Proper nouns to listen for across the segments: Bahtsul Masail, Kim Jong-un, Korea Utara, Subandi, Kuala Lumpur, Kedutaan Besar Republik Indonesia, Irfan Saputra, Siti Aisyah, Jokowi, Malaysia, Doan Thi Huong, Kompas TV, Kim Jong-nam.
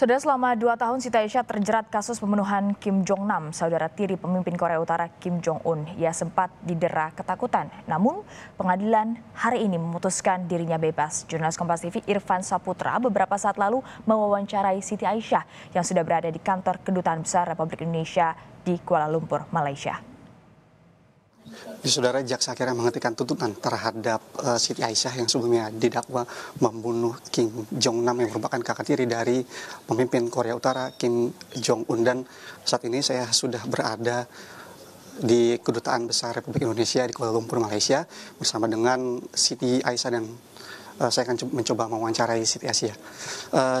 Saudara, selama 2 tahun Siti Aisyah terjerat kasus pembunuhan Kim Jong-nam, saudara tiri pemimpin Korea Utara Kim Jong-un. Ia sempat didera ketakutan, namun pengadilan hari ini memutuskan dirinya bebas. Jurnalis Kompas TV Irfan Saputra beberapa saat lalu mewawancarai Siti Aisyah yang sudah berada di kantor Kedutaan Besar Republik Indonesia di Kuala Lumpur, Malaysia. Saudara, jaksa akhirnya menghentikan tuntutan terhadap Siti Aisyah yang sebelumnya didakwa membunuh Kim Jong-nam yang merupakan kakak tiri dari pemimpin Korea Utara Kim Jong-un. Dan saat ini saya sudah berada di Kedutaan Besar Republik Indonesia di Kuala Lumpur, Malaysia bersama dengan Siti Aisyah, dan saya akan mencoba mewawancarai Siti Aisyah.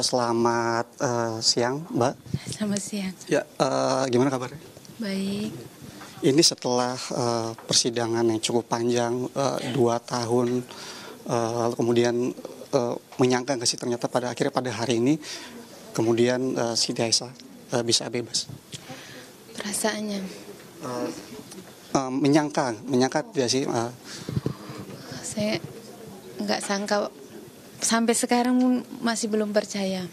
Selamat siang, Mbak. Selamat siang. Ya, gimana kabarnya? Baik. Ini setelah persidangan yang cukup panjang, 2 tahun, kemudian menyangka nggak sih ternyata pada akhirnya pada hari ini, kemudian Siti Aisyah bisa bebas? Perasaannya? Menyangka tidak sih? Saya nggak sangka, sampai sekarang masih belum percaya.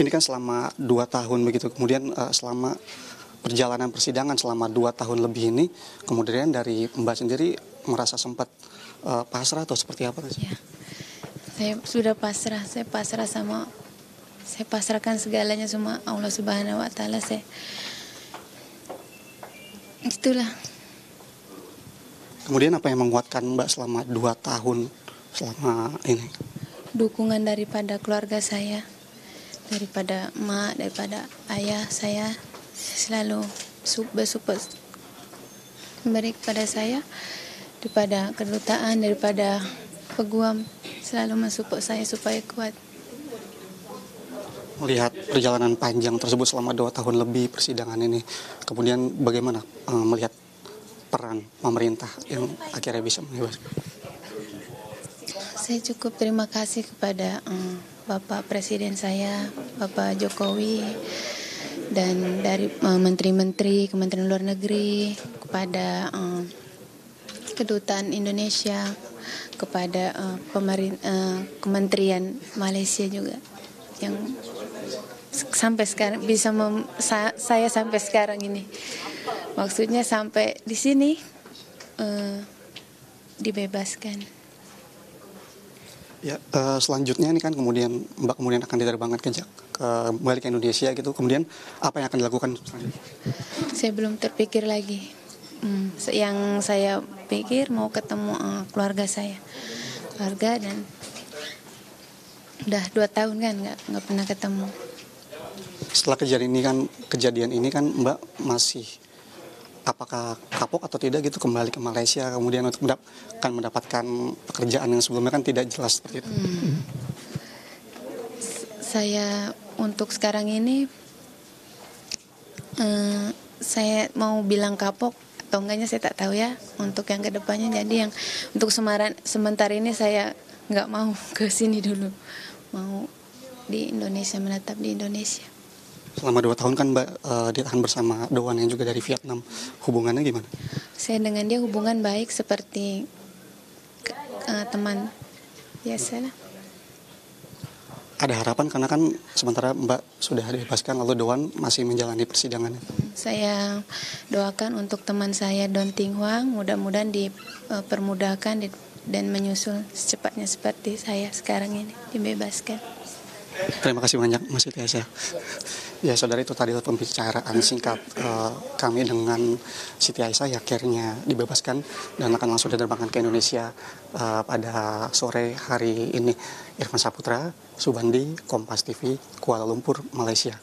Ini kan selama 2 tahun begitu, kemudian selama perjalanan persidangan selama 2 tahun lebih ini, kemudian dari Mbak sendiri merasa sempat pasrah atau seperti apa? Ya, saya sudah pasrah, saya pasrahkan segalanya sama Allah Subhanahu Wa Taala. Saya itulah. Kemudian apa yang menguatkan Mbak selama 2 tahun selama ini? Dukungan daripada keluarga saya. Daripada emak, daripada ayah saya selalu bersupport memberi kepada saya, daripada kedutaan, daripada peguam selalu mensupport saya supaya kuat. Melihat perjalanan panjang tersebut selama 2 tahun lebih persidangan ini, kemudian bagaimana melihat peran pemerintah yang akhirnya bisa membebaskan? Saya cukup terima kasih kepada Bapak Presiden saya, Bapak Jokowi, dan dari menteri-menteri Kementerian Luar Negeri, kepada Kedutaan Indonesia, kepada Kementerian Malaysia juga, yang sampai sekarang bisa saya sampai sekarang ini, maksudnya sampai di sini dibebaskan. Ya, selanjutnya ini kan kemudian Mbak akan diterbangkan kembali ke Indonesia gitu. Kemudian apa yang akan dilakukan selanjutnya? Saya belum terpikir lagi. Yang saya pikir mau ketemu keluarga saya, dan udah 2 tahun kan nggak pernah ketemu. Setelah kejadian ini kan Mbak masih apakah kapok atau tidak gitu kembali ke Malaysia, kemudian untuk mendapatkan pekerjaan yang sebelumnya kan tidak jelas seperti itu? Saya untuk sekarang ini saya mau bilang kapok atau enggaknya saya tak tahu ya, untuk yang kedepannya. Jadi yang untuk sementara ini saya nggak mau ke sini dulu, mau di Indonesia, menetap di Indonesia. Selama 2 tahun kan Mbak ditahan bersama Doan yang juga dari Vietnam. Hubungannya gimana? Saya dengan dia hubungan baik seperti teman biasalah. Ada harapan karena kan sementara Mbak sudah dibebaskan, lalu Doan masih menjalani persidangannya. Saya doakan untuk teman saya Doan Thi Huong mudah-mudahan dipermudahkan dan menyusul secepatnya seperti saya sekarang ini dibebaskan. Terima kasih banyak Mas Siti Aisyah. Ya saudara, itu tadi pembicaraan singkat kami dengan Siti Aisyah yang akhirnya dibebaskan dan akan langsung diterbangkan ke Indonesia pada sore hari ini. Irfan Saputra, Subandi, Kompas TV, Kuala Lumpur, Malaysia.